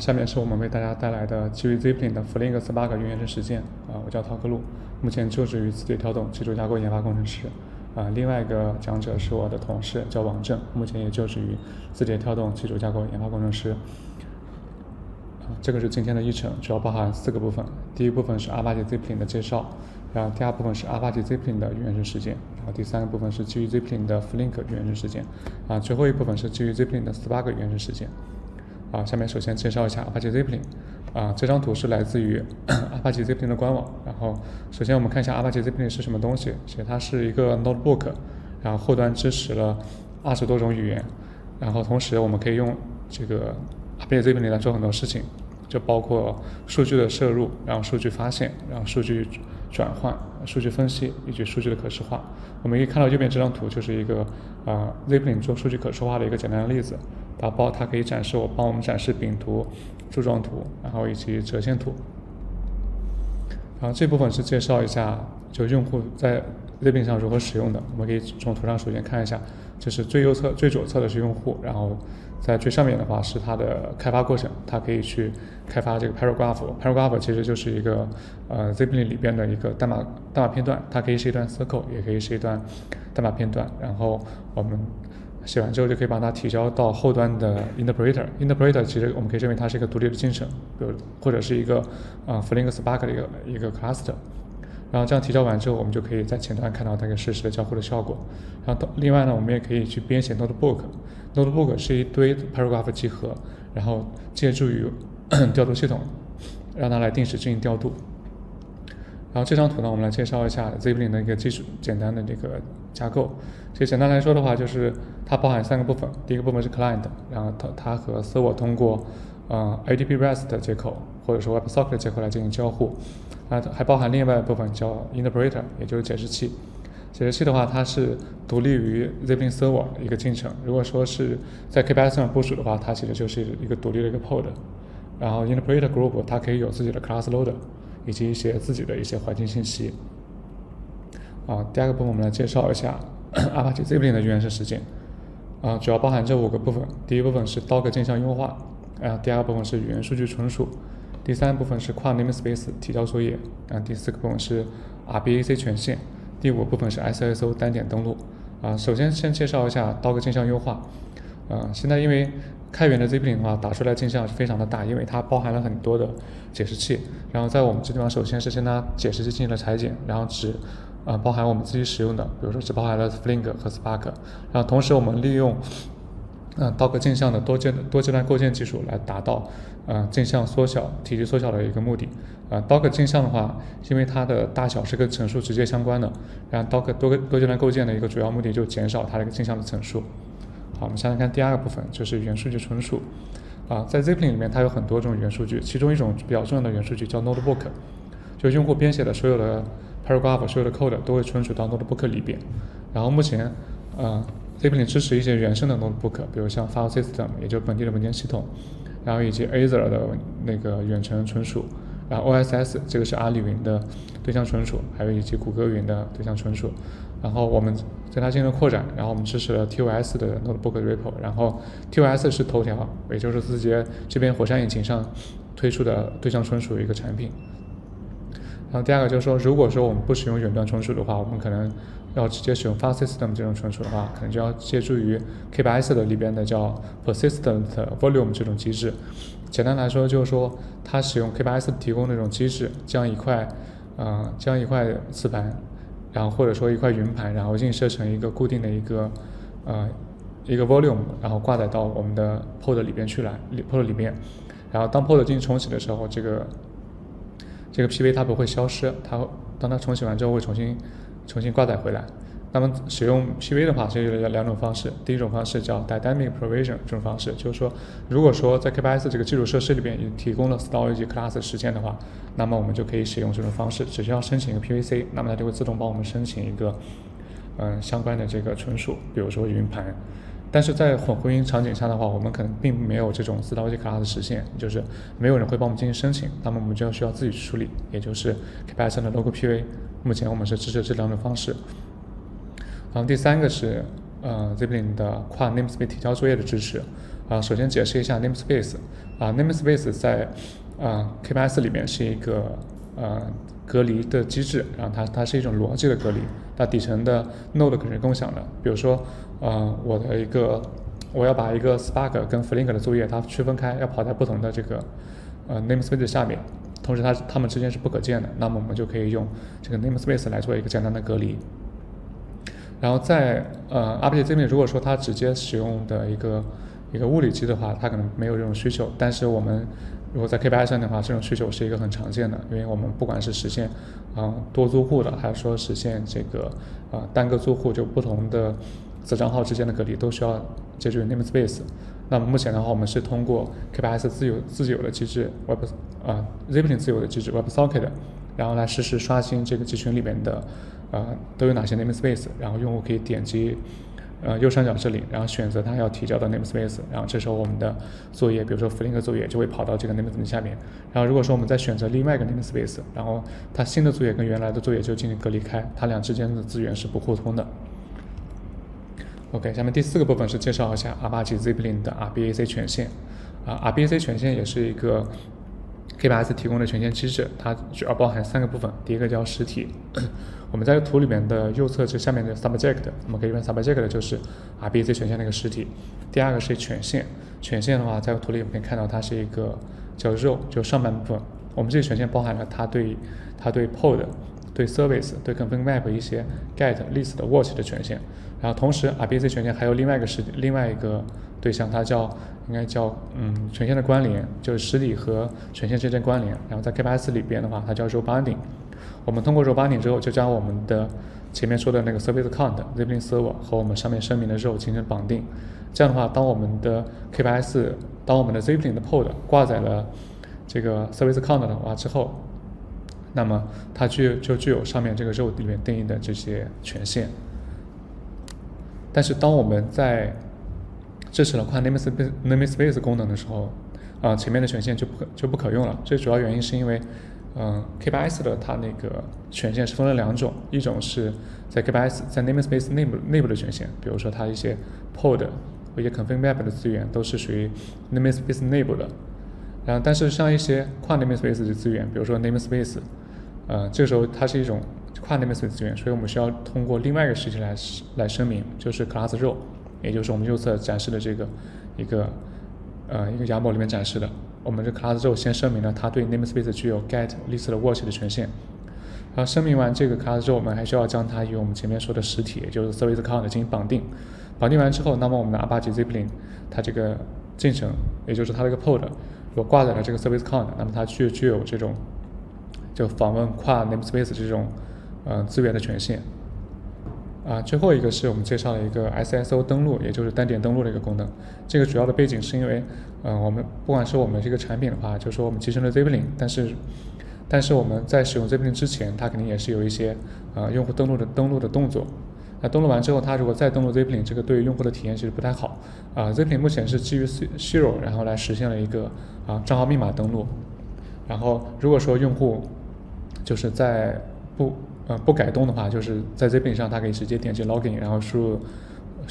下面是我们为大家带来的基于 Zipline 的 Flink Spark 云原生实践。我叫陶克路，目前就职于字节跳动基础架构研发工程师。另外一个讲者是我的同事，叫王正，目前也就职于字节跳动基础架构研发工程师。这个是今天的议程，主要包含四个部分。第一部分是 Apache Zeppelin 的介绍，然后第二部分是 Apache Zeppelin 的云原生实践，然后第三个部分是基于 Zeppelin 的 Flink 云原生实践，最后一部分是基于 Zeppelin 的 Spark 云原生实践。下面首先介绍一下 Apache Zeppelin。这张图是来自于Apache Zeppelin 的官网。然后，首先我们看一下 Apache Zeppelin 是什么东西。其实它是一个 notebook， 然后后端支持了20多种语言。然后同时我们可以用这个 Apache Zeppelin 来做很多事情，就包括数据的摄入，然后数据发现，然后数据转换、数据分析以及数据的可视化。我们可以看到右边这张图就是一个Zeppelin 做数据可视化的一个简单的例子。它可以帮我们展示饼图、柱状图，然后以及折线图。然后这部分是介绍一下，就用户在 Zeppelin 上如何使用的。我们可以从图上首先看一下，就是最左侧的是用户，然后在最上面的话是它的开发过程，它可以去开发这个 Paragraph。Paragraph 其实就是一个Zeppelin 里边的一个代码片段，它可以是一段思考，也可以是一段代码片段。然后我们写完之后就可以把它提交到后端的 Interpreter。Interpreter 其实我们可以认为它是一个独立的进程，或者是一个Flink Spark 的一个 cluster。然后这样提交完之后，我们就可以在前端看到那个实时的交互的效果。然后另外呢，我们也可以去编写 NodePort。NodePort 是一堆 Paragraph 集合，然后借助于调度系统，让它来定时进行调度。然后这张图呢，我们来介绍一下 Zeppelin 的一个简单的这个架构。其实简单来说的话，就是它包含3个部分。第一个部分是 Client， 然后它和 Server 通过ADP REST 接口或者说 WebSocket 接口来进行交互。还包含另外一部分叫 Interpreter， 也就是解释器。解释器的话，它是独立于 Zeppelin Server 一个进程。如果说是在 KPS 上部署的话，它其实就是一个独立的一个 pod。然后 Interpreter Group 它可以有自己的 Class Loader，以及自己的一些环境信息。第二个部分我们来介绍一下 Apache Zeppelin 的云原生实践。主要包含这5个部分。第一部分是 Docker 镜像优化，第二个部分是语言数据存储，第三部分是跨 Namespace 提交作业，第四个部分是 RBAC 权限，第5个部分是 ISO 单点登录。首先介绍一下 Docker 镜像优化。现在因为开源的 Zeppelin 的话，打出来镜像是非常的大，因为它包含了很多的解释器。然后在我们这地方，首先是先拿解释器进行了裁剪，然后只包含我们自己使用的，比如说只包含了 Flink 和 Spark。然后同时我们利用Docker 镜像的多阶段构建技术来达到镜像体积缩小的一个目的。Docker 镜像的话，因为它的大小是跟层数直接相关的，然后 Docker 多阶段构建的一个主要目的就减少它的一个镜像的层数。好，我们先来看第二个部分，就是语言数据存储。在 Zeppelin 里面，它有很多种语言数据，其中一种比较重要的语言数据叫 Notebook， 就用户编写的所有的 Paragraph、所有的 Code 都会存储到 Notebook 里边。然后目前，Zeppelin 支持一些原生的 Notebook， 比如像 File System， 也就是本地的文件系统，然后以及 Azure 的那个远程存储，然后 OSS 这个是阿里云的对象存储，还有以及谷歌云的对象存储。然后我们对它进行了扩展，然后我们支持了 TOS 的 Notebook Repo， 然后 TOS 是头条，也就是字节这边火山引擎上推出的对象存储一个产品。然后第二个就是说，如果说我们不使用远端存储的话，我们可能要直接使用 File System 这种存储的话，可能就要借助于 KPS 的里边的叫 Persistent Volume 这种机制。简单来说就是说，它使用 KPS 提供那种机制，将一块磁盘，然后或者说一块云盘，然后映射成一个固定的一个 volume， 然后挂载到我们的 pod 里边去pod 里面。然后当 pod 进行重启的时候，这个 PV 它不会消失，当它重启完之后会重新挂载回来。那么使用 PV 的话，其实有两种方式。第一种方式叫 dynamic provision 这种方式，就是说，如果说在 KPS 这个基础设施里边已经提供了 storage class 实践的话，那么我们就可以使用这种方式，只需要申请一个 PVC， 那么它就会自动帮我们申请一个相关的这个存储，比如说云盘。但是在混合云场景下的话，我们可能并没有这种 storage class 实现，就是没有人会帮我们进行申请，那么我们就需要自己处理，也就是 KPS 的 local PV。目前我们是支持这两种方式。然后第三个是Zeppelin 的跨 Namespace 提交作业的支持。首先解释一下 namespace namespace 在KPIs 里面是一个隔离的机制，然后它是一种逻辑的隔离，它底层的 node 可是共享的。比如说我要把一个 Spark 跟 Flink 的作业它区分开，要跑在不同的这个namespace 下面，同时它们之间是不可见的，那么我们就可以用这个 namespace 来做一个简单的隔离。然后在Apache Zeppelin 如果说它直接使用的一个物理机的话，它可能没有这种需求，但是我们如果在 KPI 上的话，这种需求是一个很常见的，因为我们不管是实现多租户的，还是说实现这个单个租户就不同的子账号之间的隔离，都需要解决 namespace。那么目前的话，我们是通过 KPIs 自有的机制 Zipline 自有的机制 WebSocket， 然后来实时刷新这个集群里面的都有哪些 namespace， 然后用户可以点击右上角这里，然后选择他要提交的 namespace， 然后这时候我们的作业，比如说 Flink 的作业就会跑到这个 namespace 下面。然后如果说我们再选择另外一个 namespace， 然后它新的作业跟原来的作业就进行隔离开，它俩之间的资源是不互通的。OK， 下面第四个部分是介绍一下 Apache Zeppelin 的 RBAC 权限。RBAC 权限也是一个 KPIs 提供的权限机制，它主要包含三个部分。第一个叫实体，我们在图里面的右侧这下面的 Subject， 我们可以用 Subject 就是 RBAC 权限那个实体。第二个是权限，权限的话在图里我们可以看到它是一个叫 Role， 就上半部分。我们这个权限包含了它对 Pod，对 Service， 对 Config Map 一些 Get、List、Watch 的权限，然后同时 RBAC 权限还有另外一个对象，它应该叫权限的关联，就是实体和权限之间关联。然后在 KPIs 里边的话，它叫 Role Binding。我们通过 Role Binding 之后，就将我们的前面说的那个 Service Account、Zipline Server 和我们上面声明的 Role 进行绑定。这样的话，当我们的 Zipline 的 Pod 挂载了这个 Service Account 的话之后，那么它就具有上面这个Role里面定义的这些权限。但是当我们在支持了跨 namespace 功能的时候，前面的权限就不可用了。最主要原因是因为KPIs 的它那个权限是分了两种，一种是在 KPIs 在 namespace 内部的权限，比如说它一些 pod 或一些 config map 的资源都是属于 namespace 内部的。然后但是像一些跨 namespace 的资源，比如说 namespace，这个时候它是一种跨 namespace 资源，所以我们需要通过另外一个实体来声明，就是 Class Role， 也就是我们右侧展示的这个一个YAML里面展示的，我们这 Class Role 先声明了它对 namespace 具有 get、list、watch 的权限。然后声明完这个 Class Role， 我们还需要将它与我们前面说的实体，也就是 Service Account 进行绑定。绑定完之后，那么我们的 Apache Zeppelin 它这个进程，也就是它这个 pod，如果挂载了这个 service account， 那么它具有这种就访问跨 namespace 这种资源的权限。最后一个是我们介绍了一个 SSO 登录，也就是单点登录的一个功能。这个主要的背景是因为我们不管是我们这个产品的话，就是说我们集成了 Zeppelin， 但是我们在使用 Zeppelin 之前，它肯定也是有一些用户登录的动作。那登录完之后，它如果再登录 Zipline， 这个对于用户的体验其实不太好。Zipline 目前是基于 Zero， 然后来实现了一个账号密码登录。然后如果说用户就是在不改动的话，就是在 Zipline 上，它可以直接点击 Login， 然后输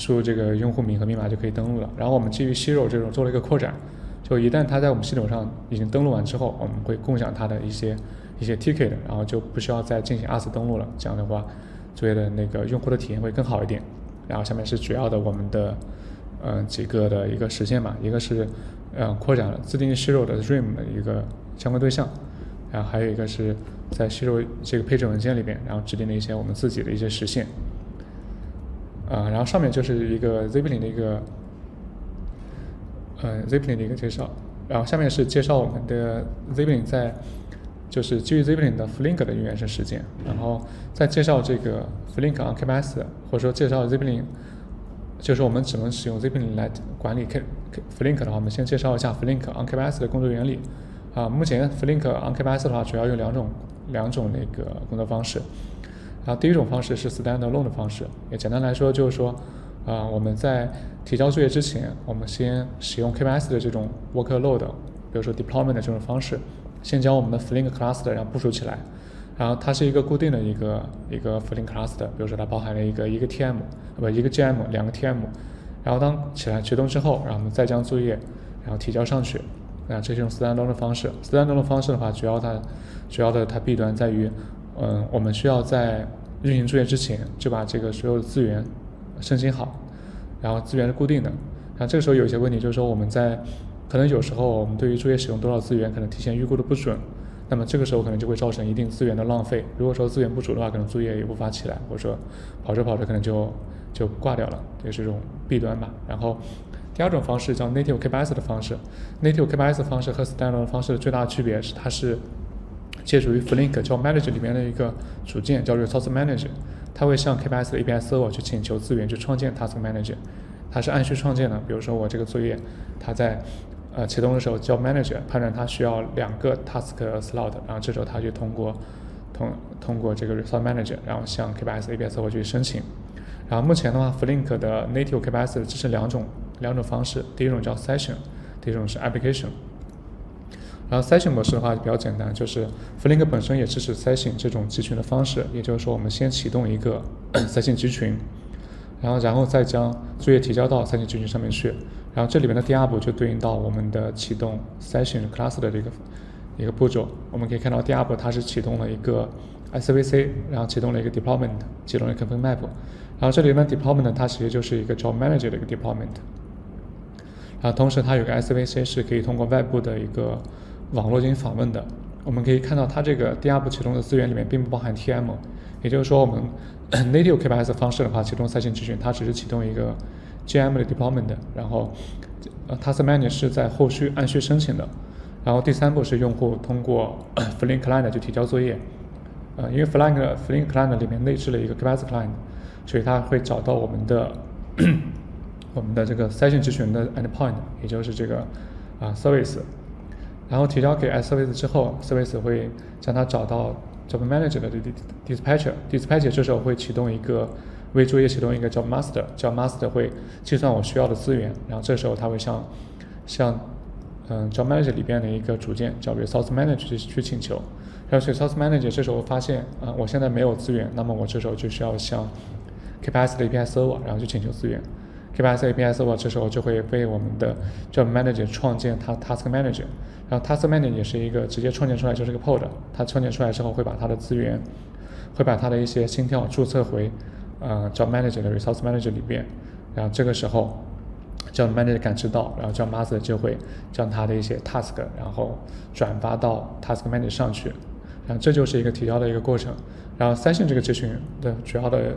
入这个用户名和密码就可以登录了。然后我们基于 Zero 这种做了一个扩展，就一旦它在我们系统上已经登录完之后，我们会共享它的一些 ticket， 然后就不需要再进行二次登录了。这样的话，所以的那个用户的体验会更好一点。然后下面是主要的我们的几个的一个实现嘛，一个是扩展了自定义 Zero 的 Stream 的一个相关对象，然后还有一个是在 Zero 这个配置文件里面，然后制定了一些我们自己的一些实现。然后上面就是一个 Zeppelin 的一个Zeppelin 的一个介绍，然后下面是介绍我们的 Zeppelin 在就是基于 Zeppelin 的 Flink 的原生实践，然后再介绍这个 Flink on KPIs， 或者说介绍 Zeppelin， 就是我们只能使用 Zeppelin 来管理 Flink 的话，我们先介绍一下 Flink on KPIs 的工作原理。目前 Flink on KPIs 的话主要有两种那个工作方式。然后第一种方式是 standalone 的方式，也简单来说就是说，我们在提交作业之前，我们先使用 KPIs 的这种 workload， 比如说 deployment 的这种方式。先将我们的 Flink Cluster 然后部署起来，然后它是一个固定的一个 Flink Cluster， 比如说它包含了一个 TM， 一个 GM， 两个 TM，然后当启动之后，然后我们再将作业然后提交上去。那这是用 standalone 的方式。standalone 的方式的话，主要的它弊端在于，我们需要在运行作业之前就把这个所有的资源申请好，然后资源是固定的。然后这个时候有一些问题，就是说我们在可能有时候我们对于作业使用多少资源可能提前预估的不准，那么这个时候可能就会造成一定资源的浪费。如果说资源不足的话，可能作业也无法起来，或者说跑着可能就挂掉了，也是一种弊端吧。然后第二种方式叫 Native K8s 的方式。Native K8s 方式和 Standalone 方式的最大的区别是，它是借助于 Flink Job Manager 里面的一个组件叫 Resource Manager， 它会向 K8s 的 API Server 去请求资源去创建 Task Manager， 它是按需创建的。比如说我这个作业，它在启动的时候 ，Job Manager 判断它需要2个 Task Slot， 然后这时候它就通过这个 Resource Manager， 然后向 K8s API Server 去申请。然后目前的话 ，Flink 的 Native K8s 支持两种方式，第一种叫 Session， 第一种是 Application。然后 Session 模式的话比较简单，就是 Flink 本身也支持 Session 这种集群的方式，也就是说我们先启动一个 Session 集群，然后再将作业提交到 Session 集群上面去。然后这里面的第二步就对应到我们的启动 Session Class 的一个步骤。我们可以看到第二步它是启动了一个 SVC， 然后启动了一个 Deployment， 启动了一个 Config Map。 然后这里面 Deployment 它其实就是一个 Job Manager 的一个 Deployment， 然后同时它有个 SVC 是可以通过外部的一个网络进行访问的。我们可以看到它这个第二步启动的资源里面并不包含 TM， 也就是说我们 Native K8s 方式的话，启动 Session 集群它只是启动一个GM 的 deployment， 然后 Task Manager 是在后续按需申请的。然后第三步是用户通过Flink Client 去提交作业，因为 Flink Client 里面内置了一个 K8s Client， 所以它会找到我们的这个 Session 集群的 endpoint， 也就是这个Service， 然后提交给 Service 之后， Service 会将它找到 Job Manager 的 Dispatcher， 这时候会启动一个为作业启动一个 Job Master， Job Master 会计算我需要的资源，然后这时候它会向Job Manager 里边的一个组件叫 Resource Manager 去请求。然后 Resource Manager 这时候发现我现在没有资源，那么我这时候就需要向 K8s 的 API Server 然后去请求资源。K8s API Server 这时候就会为我们的 Job Manager 创建它 Task Manager， 然后 Task Manager 也是一个直接创建出来就是一个 Pod， 它创建出来之后会把它的一些心跳注册回Job Manager 的 Resource Manager 里边。然后这个时候 Job Manager 感知到，然后 Job Master 就会将它的一些 Task 然后转发到 Task Manager 上去。然后这就是一个提交的一个过程。然后 Session 这个集群的主要的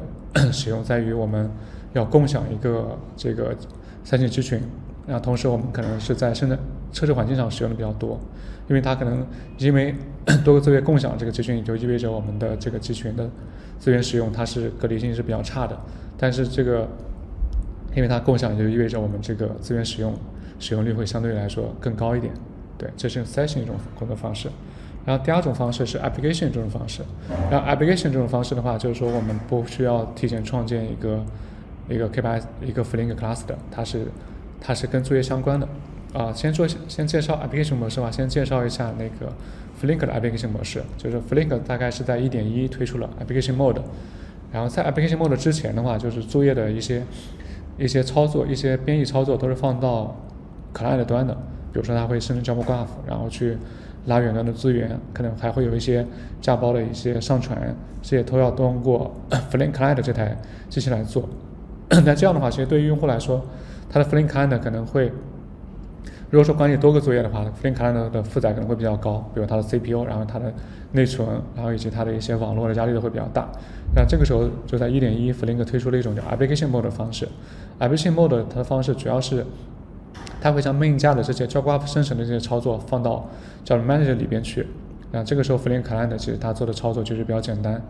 使用在于我们要共享一个这个 Session 集群，然后同时我们可能是在生产测试环境上使用的比较多，因为它可能因为多个作业共享这个集群，也就意味着我们的这个集群的资源使用它是隔离性是比较差的。但是这个因为它共享，也就意味着我们这个资源使用率会相对来说更高一点。对，这是 Session 一种工作方式。然后第二种方式是 Application 这种方式。然后 Application 这种方式的话，就是说我们不需要提前创建一个 K8s 一个 Flink Class 的，它是跟作业相关的。先介绍 application 模式吧。先介绍一下那个 Flink 的 application 模式，就是 Flink 大概是在 1.1 推出了 application mode。 然后在 application mode 之前的话，就是作业的一些操作、一些编译操作都是放到 client 端的，比如说它会生成 Job Graph， 然后去拉远端的资源，可能还会有一些架包的一些上传，这些都要通过 Flink Client 这台机器来做。那这样的话，其实对于用户来说，它的 Flink Client 可能会，如果说管理多个作业的话 ，Flink Client 的负载可能会比较高，比如它的 CPU， 然后它的内存，然后以及它的一些网络的压力都会比较大。那这个时候就在 1.1 Flink 推出了一种叫 Application Mode 的方式。Application Mode 它的方式主要是，它会将main架的这些 Job Graph 生成的这些操作放到 Job Manager 里边去。那这个时候 Flink Client 其实它做的操作就是比较简单，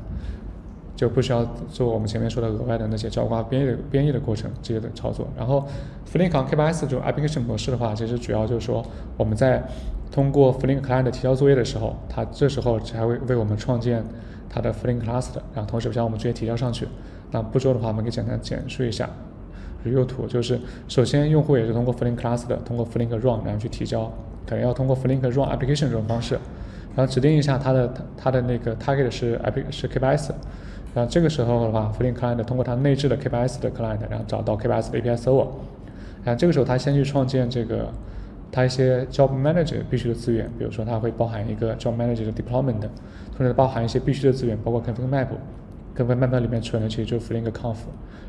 就不需要做我们前面说的额外的那些交互编译的过程这些的操作。然后 Flink K8s 这种 application 模式的话，其实主要就是说我们在通过 Flink Client 提交作业的时候，它这时候才会为我们创建它的 Flink Class 的，然后同时将我们直接提交上去。那步骤的话，我们可以简单简述一下。用途就是首先用户也是通过 Flink Class 的，通过 Flink Run 然后去提交，可能要通过 Flink Run Application 这种方式，然后指定一下它的那个 target 是 K8s。那这个时候的话 ，Flink Client 通过它内置的 KBS 的 Client， 然后找到 KBS 的 API Server， 然后这个时候它先去创建这个它一些 Job Manager 必须的资源，比如说它会包含一个 Job Manager 的 Deployment， 同时包含一些必须的资源，包括 Config Map。Config Map 里面存的其实就是 Flink Conf，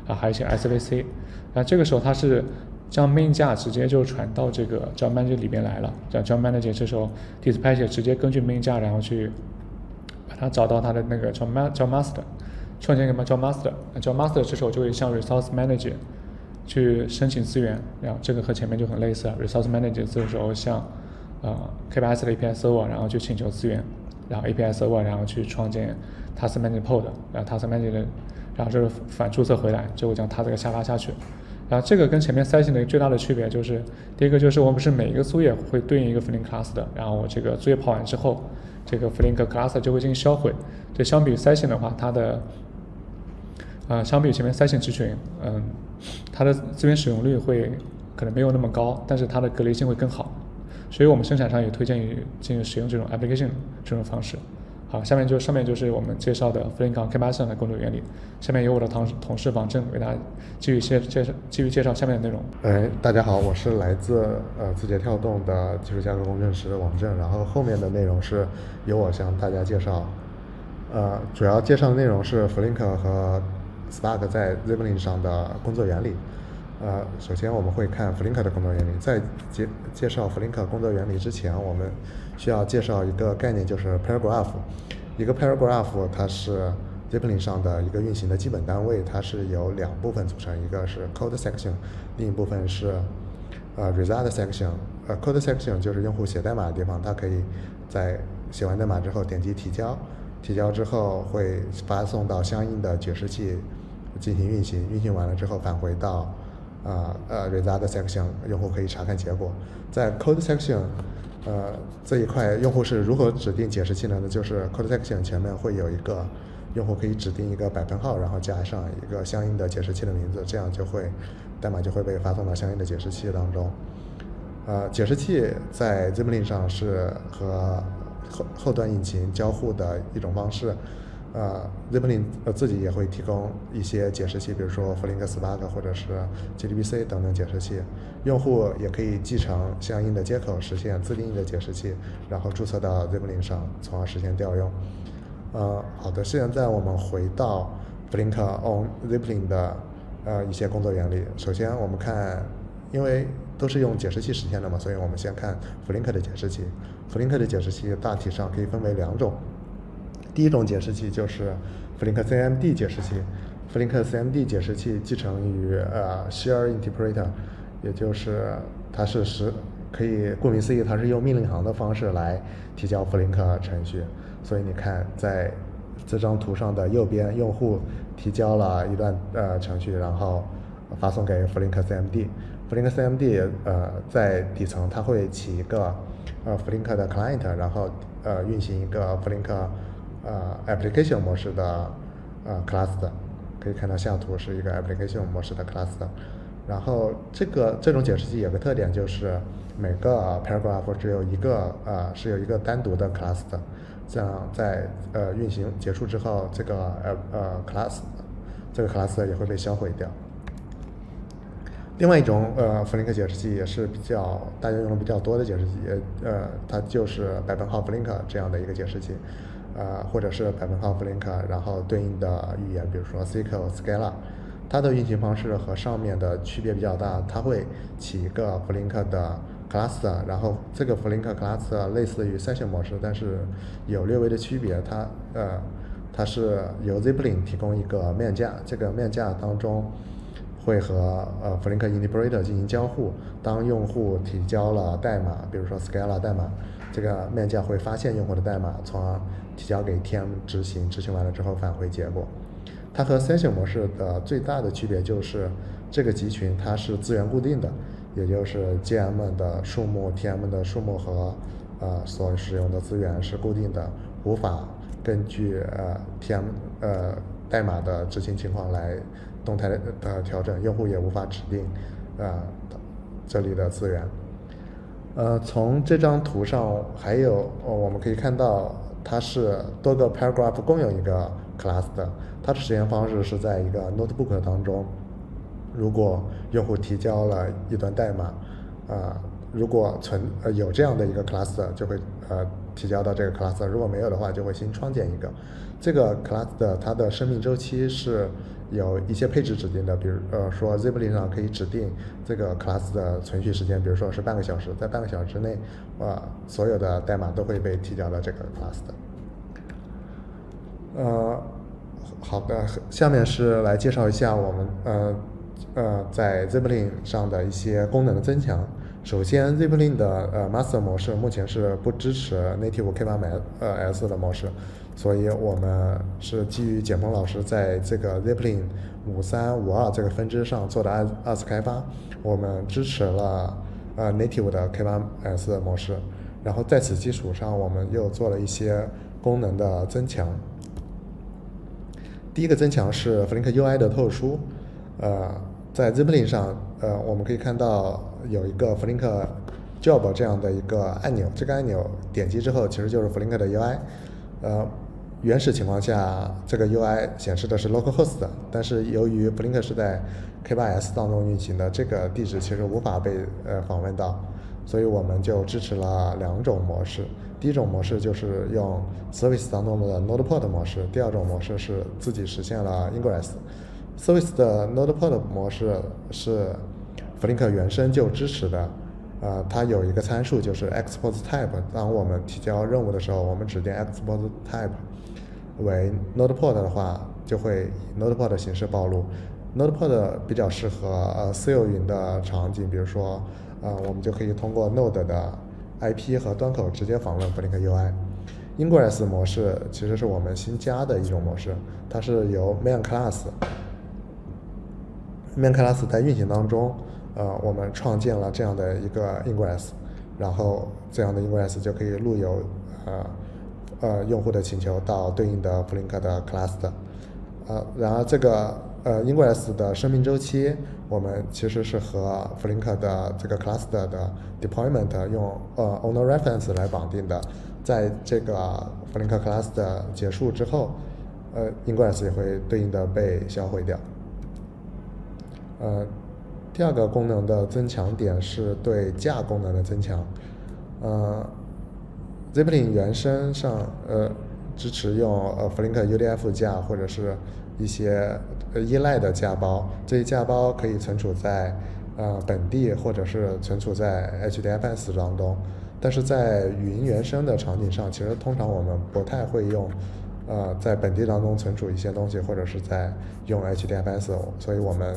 啊，还有一些 SVC。那这个时候它是将命架直接就传到这个 Job Manager 里面来了。这 Job Manager 这时候 Dispatcher 直接根据命架，然后去把它找到它的那个 Job Master， 创建一个 Job Master。Job Master 这时候就会向 Resource Manager 去申请资源，然后这个和前面就很类似了。Resource Manager 这时候向KBS 的 API Server 然后去请求资源。然后 API Server 然后去创建 Task Manager Pod， 然后 Task Manager 然后就是反注册回来，就会将它这个下发下去。然后这个跟前面 Session 的一个最大的区别就是，第一个就是我们不是每一个作业会对应一个 Flink Class 的，然后我这个作业跑完之后，这个 Flink Class 就会进行销毁。这相比于 Session 的话，它的相比于前面 Session 集群，它的资源使用率会可能没有那么高，但是它的隔离性会更好。所以我们生产上也推荐于进行使用这种 application 这种方式。好，下面就上面就是我们介绍的 Flink on KBS 的工作原理。下面由我的同事王正为大家继续介绍下面的内容。大家好，我是来自字节跳动的技术架构工程师王正，然后后面的内容是由我向大家介绍。主要介绍的内容是 Flink 和 Spark 在 Zipline 上的工作原理。首先我们会看 Flink 的工作原理。在介绍 Flink 工作原理之前，我们需要介绍一个概念，就是 Paragraph。一个 Paragraph 它是 Zipline 上的一个运行的基本单位，它是由两部分组成，一个是 Code Section， 另一部分是Result Section。Code Section 就是用户写代码的地方，它可以在写完代码之后点击提交，提交之后会发送到相应的解释器进行运行，运行完了之后返回到result section， 用户可以查看结果。在 code section， 这一块用户是如何指定解释器呢？就是 code section 前面会有一个用户可以指定一个%号，然后加上一个相应的解释器的名字，这样就会代码就会被发送到相应的解释器当中。解释器在 Zipline 上是和后端引擎交互的一种方式。Zipline 自己也会提供一些解释器，比如说 Flink Spark 或者是 GDBC 等等解释器。用户也可以继承相应的接口，实现自定义的解释器，然后注册到 Zipline 上，从而实现调用。好的，现在我们回到 Flink on Zipline 的一些工作原理。首先我们看，因为都是用解释器实现的嘛，所以我们先看 Flink 的解释器。Flink 的解释器大体上可以分为两种。第一种解释器就是 Flink CMD 解释器。Flink CMD 解释器继承于Share Interpreter， 也就是它是可以顾名思义，它是用命令行的方式来提交 Flink 程序。所以你看，在这张图上的右边，用户提交了一段程序，然后发送给 Flink CMD。Flink CMD 在底层它会起一个Flink 的 Client， 然后运行一个 Flink application 模式的class 的，可以看到下图是一个 application 模式的 class 的。然后这种解释器有个特点，就是每个 paragraph 只有一个是有一个单独的 class 的，这样在运行结束之后，这个class 也会被销毁掉。另外一种Flink 解释器也是比较大家用的比较多的解释器，它就是%号 Flink 这样的一个解释器。或者是%号 Flink， 然后对应的语言，比如说 SQL、Scala， 它的运行方式和上面的区别比较大。它会起一个 Flink 的 class， 然后这个 Flink class 类似于 Session 模式，但是有略微的区别。它是由 Zipline 提供一个面架，这个面架当中会和Flink Interpreter 进行交互。当用户提交了代码，比如说 Scala 代码，这个面架会发现用户的代码，从而提交给 TM 执行，执行完了之后返回结果。它和 Session 模式的最大的区别就是，这个集群它是资源固定的，也就是 GM 的数目、TM 的数目和所使用的资源是固定的，无法根据TM 代码的执行情况来动态的调整，用户也无法指定这里的资源。从这张图上还有我们可以看到，它是多个 paragraph 共用一个 class 的。它的实验方式是在一个 notebook 当中，如果用户提交了一段代码，如果有这样的一个 class 就会提交到这个 class， 如果没有的话就会新创建一个。这个 class 的它的生命周期是有一些配置指定的，比如说 Zipline 上可以指定这个 class 的存续时间，比如说是半个小时，在半个小时之内，所有的代码都会被提交到这个 class 的。好的，下面是来介绍一下我们在 Zipline 上的一些功能的增强。首先 ，Zipline 的master 模式目前是不支持 Native K8s 的模式，所以我们是基于简鹏老师在这个 Zipline 5352这个分支上做的二次开发，我们支持了Native 的 K8s 的模式，然后在此基础上我们又做了一些功能的增强。第一个增强是 Flink UI 的透输，在 Zipline 上，我们可以看到有一个 Flink Job 这样的一个按钮，这个按钮点击之后其实就是 Flink 的 UI。原始情况下这个 UI 显示的是 localhost 的，但是由于 Flink 是在 K8s 当中运行的，这个地址其实无法被访问到，所以我们就支持了两种模式。第一种模式就是用 Service 当中的 NodePort 模式，第二种模式是自己实现了 Ingress。Service 的 NodePort 模式是 Flink 原生就支持的，它有一个参数就是 export type， 当我们提交任务的时候，我们指定 export type 为 NodePort 的话，就会以 NodePort 的形式暴露。NodePort 比较适合私有云的场景，比如说我们就可以通过 Node 的 IP 和端口直接访问 Flink UI。Ingress 模式其实是我们新加的一种模式，它是由 main class 在运行当中，我们创建了这样的一个 ingress， 然后这样的 ingress 就可以路由用户的请求到对应的 Flink 的 class 的，然而这个ingress 的生命周期，我们其实是和 Flink 的这个 class 的 deployment 用owner reference 来绑定的，在这个 Flink class 的结束之后，ingress 也会对应的被销毁掉。第二个功能的增强点是对架功能的增强。Zipline 原生上支持用Flink UDF 架或者是一些依赖的架包，这些架包可以存储在本地或者是存储在 HDFS 当中，但是在云原生的场景上，其实通常我们不太会用在本地当中存储一些东西，或者是在用 HDFS， 所以我们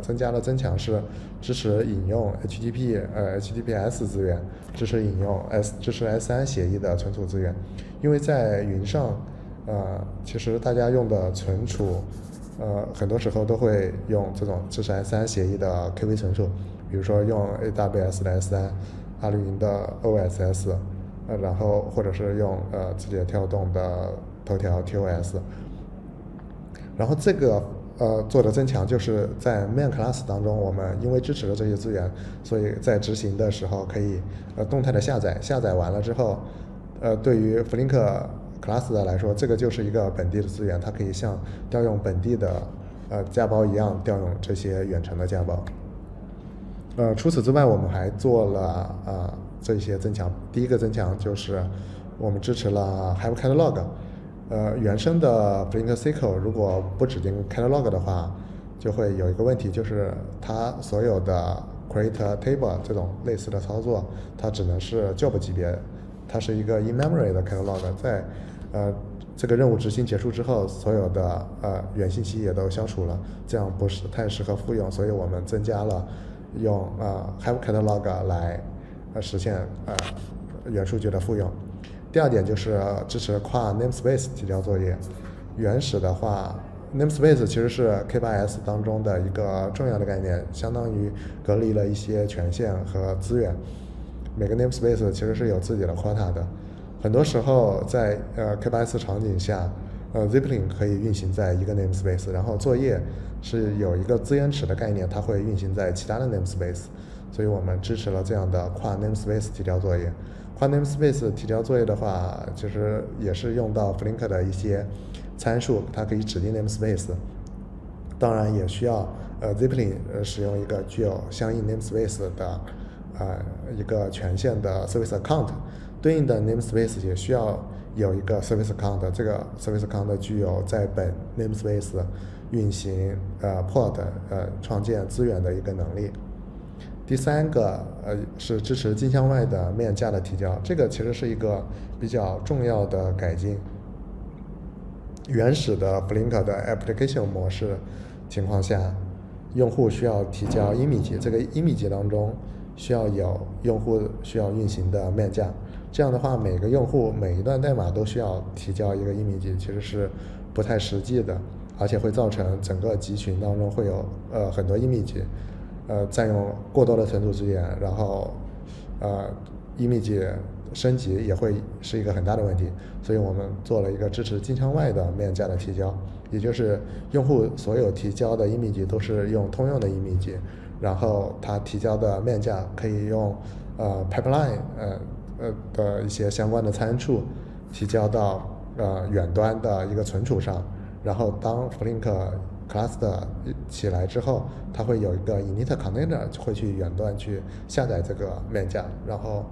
增强是支持引用 HTTPS 资源，支持引用S3 协议的存储资源，因为在云上其实大家用的存储很多时候都会用这种支持 S3 协议的 KV 存储，比如说用 AWS 的 S3， 阿里云的 OSS， 然后或者是用字节跳动的头条 TOS， 然后这个做的增强就是在 main class 当中，我们因为支持了这些资源，所以在执行的时候可以动态的下载完了之后，对于 Flink class 的来说，这个就是一个本地的资源，它可以像调用本地的架包一样调用这些远程的架包。除此之外，我们还做了这些增强。第一个增强就是我们支持了 Have Catalog。原生的 Flink SQL 如果不指定 Catalog 的话，就会有一个问题，就是它所有的 Create Table 这种类似的操作，它只能是 Job 级别，它是一个 In-Memory 的 Catalog， 在这个任务执行结束之后，所有的原信息也都消除了，这样不是太适合复用，所以我们增加了用Have Catalog 来实现原数据的复用。第二点就是支持跨 Namespace 提交作业。原始的话 ，Namespace 其实是 K8s 当中的一个重要的概念，相当于隔离了一些权限和资源。每个 Namespace 其实是有自己的 quota 的。很多时候在K8s 场景下，Zipline 可以运行在一个 Namespace， 然后作业是有一个资源池的概念，它会运行在其他的 Namespace， 所以我们支持了这样的跨 Namespace 提交作业。跨 Namespace 提交作业的话，其实也是用到 Flink 的一些参数，它可以指定 Namespace。当然也需要Zipline 使用一个具有相应 Namespace 的一个权限的 Service Account， 对应的 Namespace 也需要有一个 Service Account， 这个 Service Account 具有在本 Namespace 运行Pod 创建资源的一个能力。第三个是支持镜像外的面架的提交，这个其实是一个比较重要的改进。原始的 Flink 的 Application 模式情况下，用户需要提交一米级，这个一米级当中需要有用户需要运行的面架，这样的话每个用户每一段代码都需要提交一个一米级，其实是不太实际的，而且会造成整个集群当中会有很多一米级，占用过多的存储资源，然后一米级升级也会是一个很大的问题，所以我们做了一个支持镜像外的面架的提交，也就是用户所有提交的1米级都是用通用的1米级，然后他提交的面架可以用pipeline 的一些相关的参数提交到远端的一个存储上，然后当 Flink Cluster 起来之后，它会有一个 init container 会去远端去下载这个面架，然后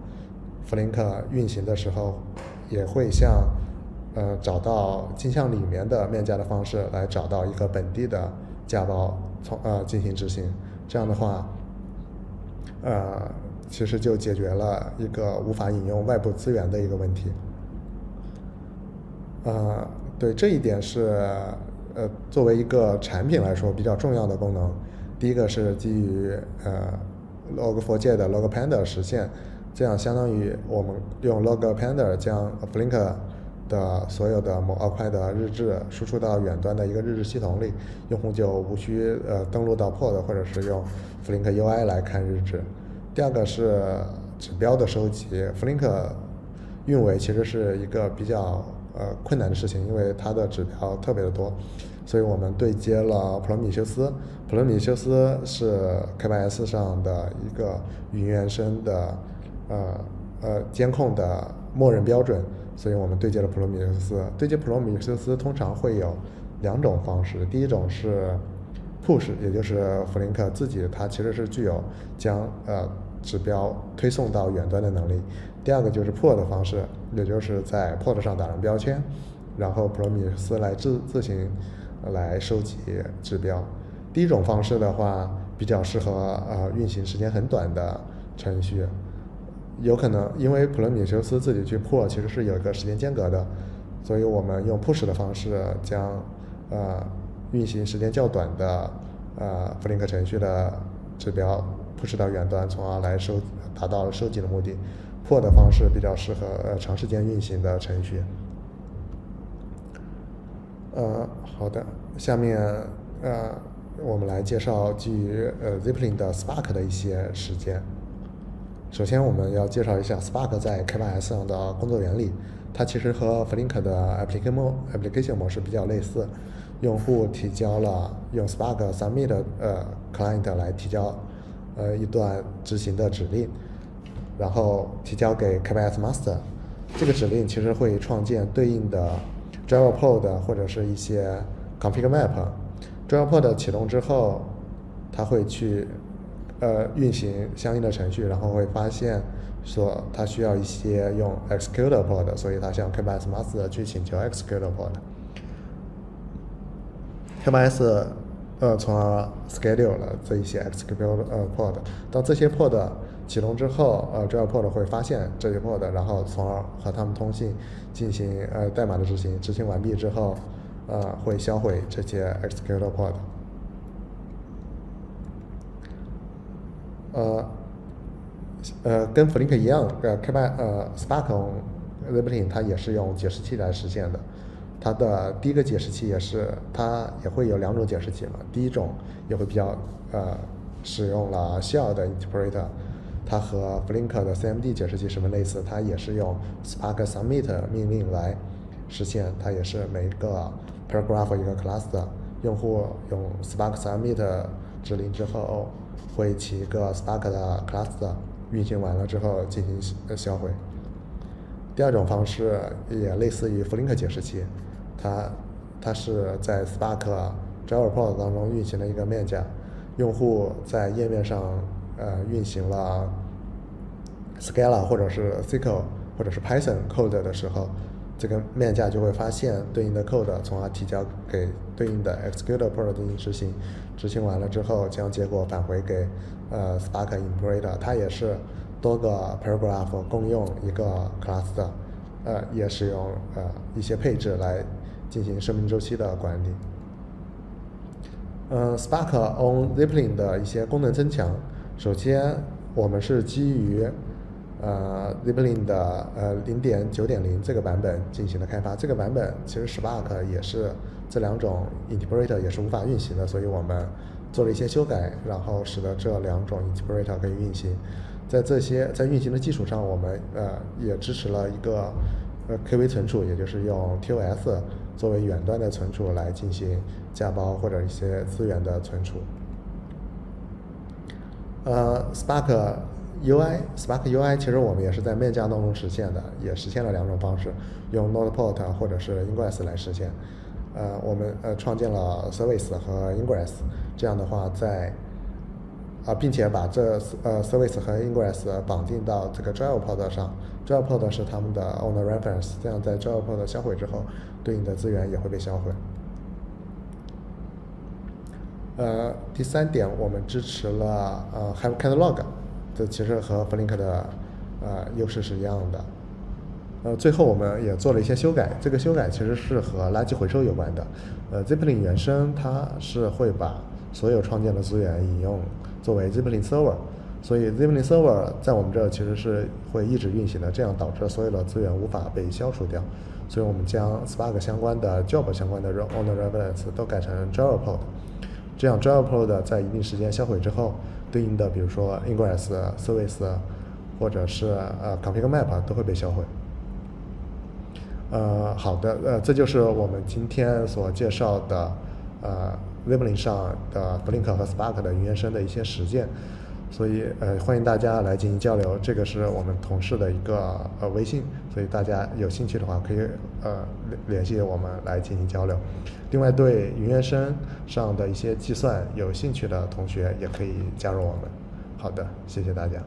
Flink 运行的时候也会像找到镜像里面的面架的方式来找到一个本地的架包从进行执行，这样的话其实就解决了一个无法引用外部资源的一个问题。对，这一点是作为一个产品来说比较重要的功能。第一个是基于log4j 的 logPanda 实现，这样相当于我们用 logPanda 将 Flink 的所有的某二块的日志输出到远端的一个日志系统里，用户就无需登录到 Pod 或者是用 Flink UI 来看日志。第二个是指标的收集 ，Flink 运维其实是一个比较困难的事情，因为它的指标特别的多，所以我们对接了普罗米修斯。普罗米修斯是 K8s 上的一个云原生的监控的默认标准，所以我们对接了普罗米修斯。对接普罗米修斯通常会有两种方式，第一种是 push， 也就是Flink自己它其实是具有将指标推送到远端的能力。第二个就是 pull 的方式，也就是在 pod 上打上标签，然后普罗米修斯来自行来收集指标。第一种方式的话比较适合运行时间很短的程序，有可能因为普罗米修斯自己去 pull 其实是有一个时间间隔的，所以我们用 push 的方式将运行时间较短的Flink 程序的指标 push 到远端，从而来达到收集的目的。pull 的方式比较适合长时间运行的程序。好的，下面我们来介绍基于Zipline 的 Spark 的一些实践。首先我们要介绍一下 Spark 在 K8s 上的工作原理，它其实和 Flink 的 Application 模式比较类似，用户提交了用 Spark Submit Client 来提交一段执行的指令，然后提交给 K8s Master， 这个指令其实会创建对应的 Driver Pod 或者是一些 Config Map。 Driver Pod 启动之后，它会去运行相应的程序，然后会发现说它需要一些用 Executor Pod， 所以它向 K8s Master 去请求 Executor Pod。 K8s 从而 schedule 了这一些 Executor Pod， 当这些 Pod 启动之后，Driver Pod 会发现这些 Pod， 然后从而和他们通信，进行代码的执行。执行完毕之后，会销毁这些 Executor Pod。跟 Flink 一样，Spark on Zipline 它也是用解释器来实现的。它的第一个解释器也是，它也会有两种解释器嘛。第一种也会比较使用了 Shell 的 Interpreter， 它和 Flink 的 CMD 解释器十分类似，它也是用 Spark Submit 命令来实现，它也是每个 Paragraph 一个 Cluster， 用户用 Spark Submit 指令之后，会起一个 Spark 的 cluster， 运行完了之后进行销毁。第二种方式也类似于 Flink 解释器，它是在 Spark Driver Pod 当中运行的一个面架，用户在页面上运行了 Scala 或者是 SQL 或者是 Python code 的时候，这个面架就会发现对应的 code， 从而提交给对应的 Executor Pod 进行执行。执行完了之后，将结果返回给Spark Interpreter， 它也是多个 Paragraph 共用一个 Class 的，也使用一些配置来进行生命周期的管理。Spark on Zipline 的一些功能增强，首先我们是基于Zipline 的0.9.0 这个版本进行的开发。这个版本其实 Spark 也是这两种 Interpreter 也是无法运行的，所以我们做了一些修改，然后使得这两种 Interpreter 可以运行。在这些在运行的基础上，我们也支持了一个KV 存储，也就是用 TOS 作为远端的存储来进行架包或者一些资源的存储。Spark UI 其实我们也是在面架当中实现的，也实现了两种方式，用 NodePort 或者是 Ingress 来实现。我们创建了 Service 和 Ingress， 这样的话在并且把这Service 和 Ingress 绑定到这个 Driver Pod 上。Driver Pod 是他们的 Owner Reference， 这样在 Driver Pod 销毁之后，对应的资源也会被销毁。第三点，我们支持了Have Catalog， 这其实和 Flink 的优势是一样的。最后我们也做了一些修改，这个修改其实是和垃圾回收有关的。Zipline 原生它是会把所有创建的资源引用作为 Zipline Server， 所以 Zipline Server 在我们这其实是会一直运行的，这样导致所有的资源无法被消除掉。所以我们将 Spark 相关的 Job 相关的 Owner Reference 都改成 Driver Pod， 这样 Driver Pod 在一定时间销毁之后，对应的比如说 Ingress、Service 或者是Config Map 都会被销毁。好的，这就是我们今天所介绍的Zipline 上的 Flink 和 Spark 的云原生的一些实践，所以欢迎大家来进行交流。这个是我们同事的一个微信，所以大家有兴趣的话可以联系我们来进行交流。另外，对云原生上的一些计算有兴趣的同学也可以加入我们。好的，谢谢大家。